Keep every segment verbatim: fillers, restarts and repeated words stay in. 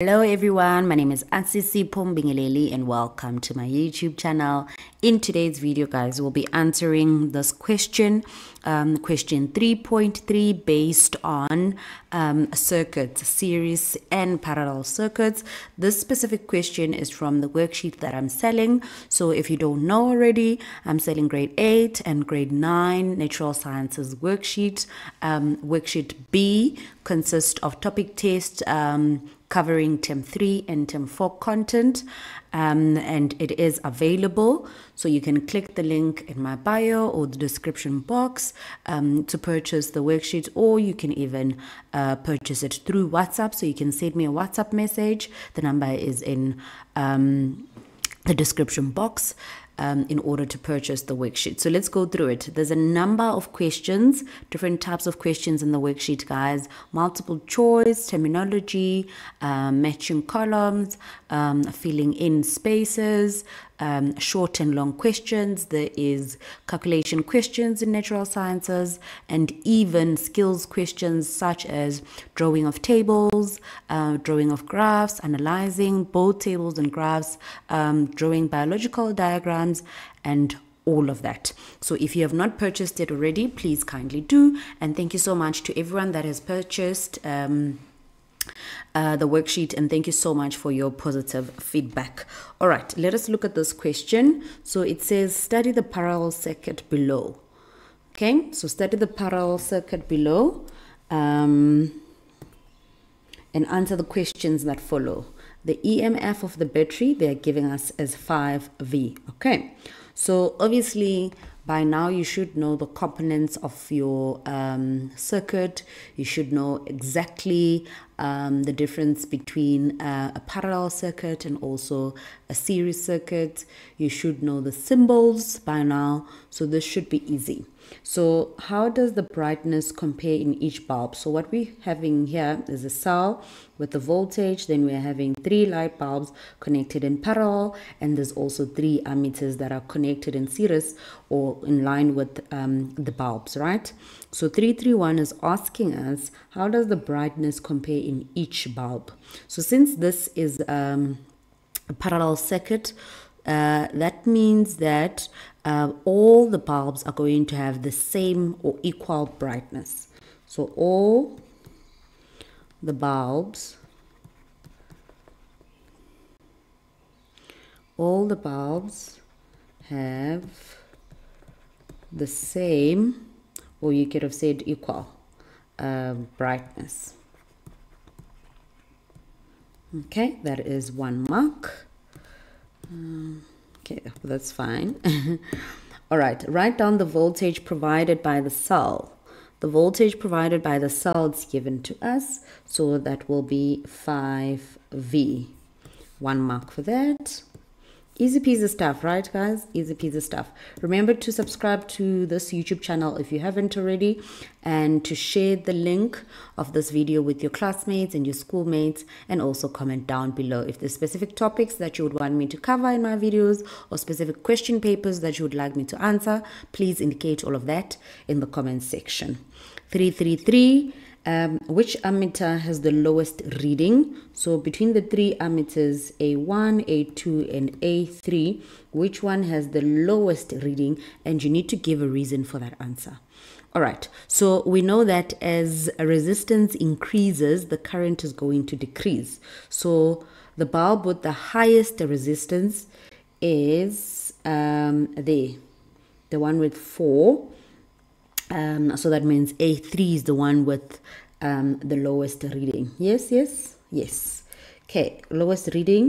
Hello everyone, my name is Asisipho Mbingeleli and welcome to my YouTube channel. In today's video, guys, we'll be answering this question, um, question three point three, based on um, circuits, series and parallel circuits. This specific question is from the worksheet that I'm selling. So if you don't know already, I'm selling grade eight and grade nine natural sciences worksheet. Um, worksheet B consists of topic test, um, covering term three and term four content, um, and it is available, so you can click the link in my bio or the description box um, to purchase the worksheet, or you can even uh, purchase it through WhatsApp. So you can send me a WhatsApp message. The number is in um, the description box Um, in order to purchase the worksheet. So let's go through it. There's a number of questions, different types of questions in the worksheet, guys. Multiple choice, terminology, uh, matching columns, um, filling in spaces, um, short and long questions. There is calculation questions in natural sciences, and even skills questions such as drawing of tables, uh, drawing of graphs, analyzing both tables and graphs, um, drawing biological diagrams, and all of that. So if you have not purchased it already, please kindly do. And thank you so much to everyone that has purchased um, uh, the worksheet, and thank you so much for your positive feedback. All right, let us look at this question. So it says, study the parallel circuit below. Okay, so study the parallel circuit below um, and answer the questions that follow. The E M F of the battery they are giving us is five V. Okay, so obviously by now you should know the components of your um, circuit. You should know exactly um, the difference between uh, a parallel circuit and also a series circuit. You should know the symbols by now, so this should be easy. So how does the brightness compare in each bulb? So what we're having here is a cell with the voltage, then we're having three light bulbs connected in parallel, and there's also three ammeters that are connected in series or in line with um, the bulbs, right? So three three one is asking us, how does the brightness compare in each bulb? So since this is um, a parallel circuit, Uh, that means that uh, all the bulbs are going to have the same or equal brightness. So all the bulbs, all the bulbs have the same, or you could have said equal uh, brightness. Okay, that is one mark. Um, okay, that's fine. All right, write down the voltage provided by the cell. The voltage provided by the cell is given to us, so that will be five V. One mark for that. Easy peasy stuff, right, guys? Easy peasy stuff. Remember to subscribe to this YouTube channel if you haven't already, and to share the link of this video with your classmates and your schoolmates, and also comment down below if there's specific topics that you would want me to cover in my videos or specific question papers that you would like me to answer. Please indicate all of that in the comment section. three three three, um, which ammeter has the lowest reading? So between the three ammeters, A one, A two, and A three, which one has the lowest reading? And you need to give a reason for that answer. All right, so we know that as resistance increases, the current is going to decrease. So the bulb with the highest resistance is um, there, the one with four. Um, so that means A three is the one with um, the lowest reading. Yes, yes, yes. Okay, lowest reading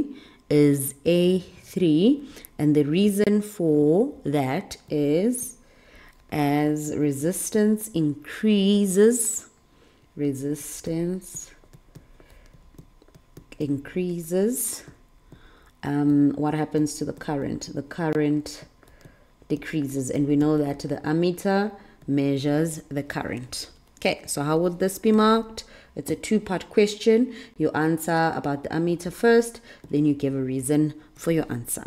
is A three. And the reason for that is as resistance increases, resistance increases, um, what happens to the current? The current decreases. And we know that the ammeter measures the current. Okay, so how would this be marked? It's a two-part question. You answer about the ammeter first, then you give a reason for your answer.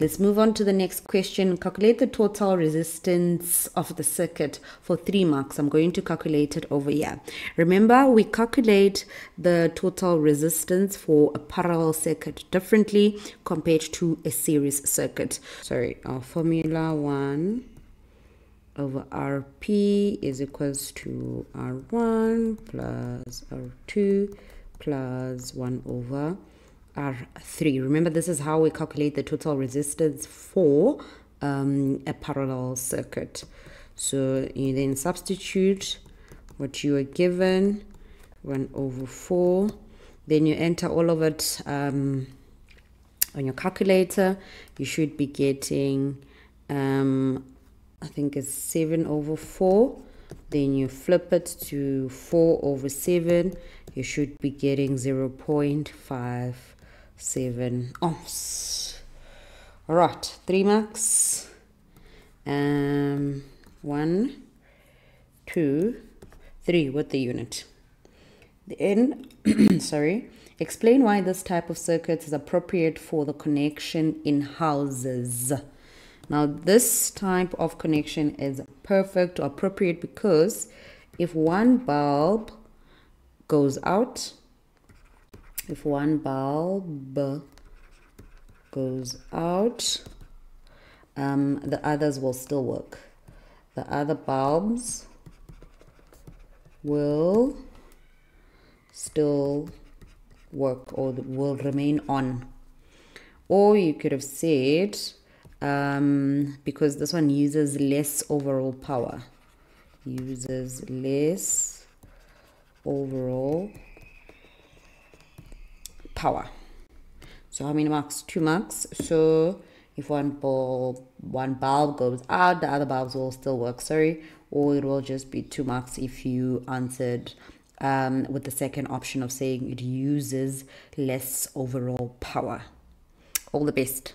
Let's move on to the next question. Calculate the total resistance of the circuit for three marks. I'm going to calculate it over here. Remember, we calculate the total resistance for a parallel circuit differently compared to a series circuit. Sorry, our formula one over R P is equals to R one plus R two plus one over R three. Remember, this is how we calculate the total resistance for um, a parallel circuit. So you then substitute what you were given, one over four, then you enter all of it um, on your calculator. You should be getting um, I think it's seven over four. Then you flip it to four over seven. You should be getting zero point five seven ohms. All right, three marks. Um, one, two, three with the unit. Then, sorry, explain why this type of circuit is appropriate for the connection in houses. Now, this type of connection is perfect or appropriate because if one bulb goes out, if one bulb goes out, um, the others will still work. The other bulbs will still work or will remain on. Or you could have said, um, because this one uses less overall power, uses less overall power. So how many marks? Two marks. So if one bulb one bulb goes out, the other bulbs will still work, sorry, or it will just be two marks if you answered um with the second option of saying it uses less overall power. All the best.